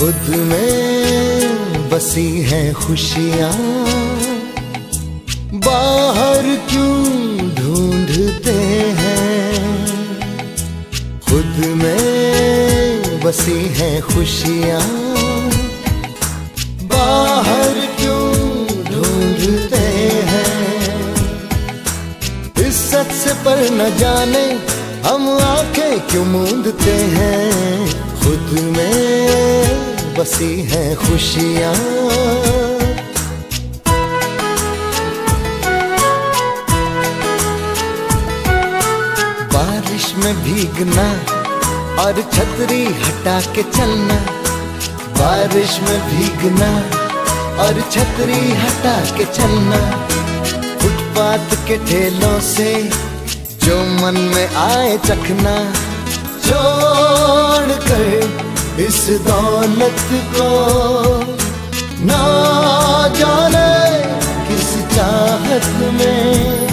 खुद में बसी हैं खुशियाँ, बाहर क्यों ढूंढते हैं। खुद में बसी हैं खुशियाँ, बाहर क्यों ढूंढते हैं। इज्जत से पर न जाने हम आंखें क्यों मूंदते हैं। खुद में बसी हैं खुशियाँ। बारिश में भीगना और छतरी हटा के चलना, बारिश में भीगना और छतरी हटा के चलना। फुटपाथ के ठेलों से जो मन में आए चखना, छोड़ कर इस दौलत को। ना जाने किस चाहत में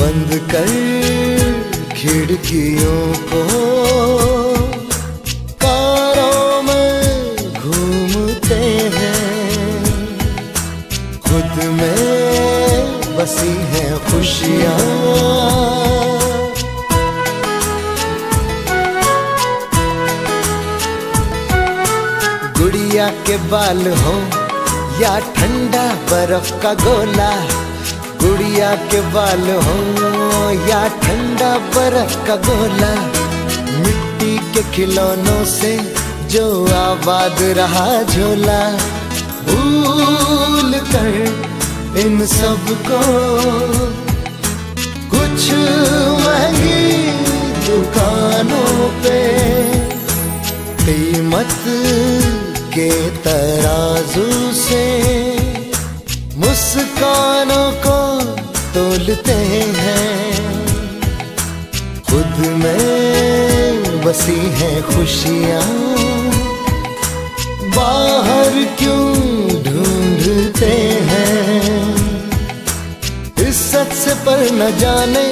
बंद कर खिड़कियों को, कारों में घूमते हैं। खुद में बसी हैं खुशियाँ। गुड़िया के बाल हो या ठंडा बर्फ का गोला, गुड़िया के बाल हो या ठंडा बर्फ का गोला। मिट्टी के खिलौनों से जो आबाद रहा झोला, भूल कर इन सब को। कुछ महंगी दुकानों पे कीमत के तराजू से मुस्कानों को तोलते हैं। खुद में बसी हैं खुशियाँ, बाहर क्यों ढूंढते हैं। इज्जत से पर न जाने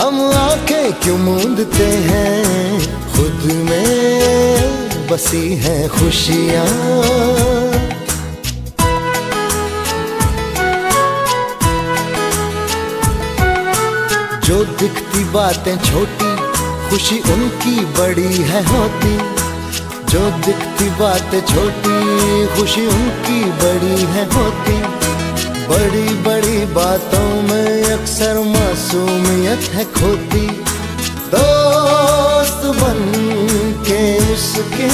हम आंखें क्यों मूंदते हैं। खुद में बसी हैं खुशियाँ। जो दिखती बातें छोटी, खुशी उनकी बड़ी है होती। जो दिखती बातें छोटी, खुशी उनकी बड़ी है होती। बड़ी बड़ी बातों में अक्सर मासूमियत है खोती। दोस्त बन उसके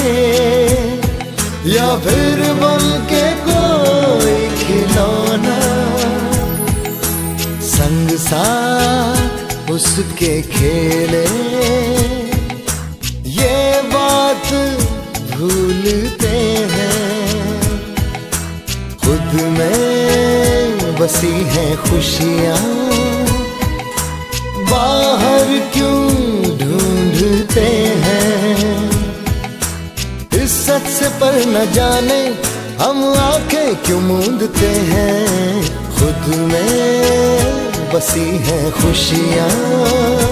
या फिर बन के कोई खिलौना, संग साथ उसके खेले ये बात भूलते हैं। खुद में बसी हैं खुशियाँ, बाहर क्यों ढूंढते हैं। इज्जत से पर न जाने हम आंखें क्यों मूंदते हैं। खुद में बसी हैं खुशियाँ।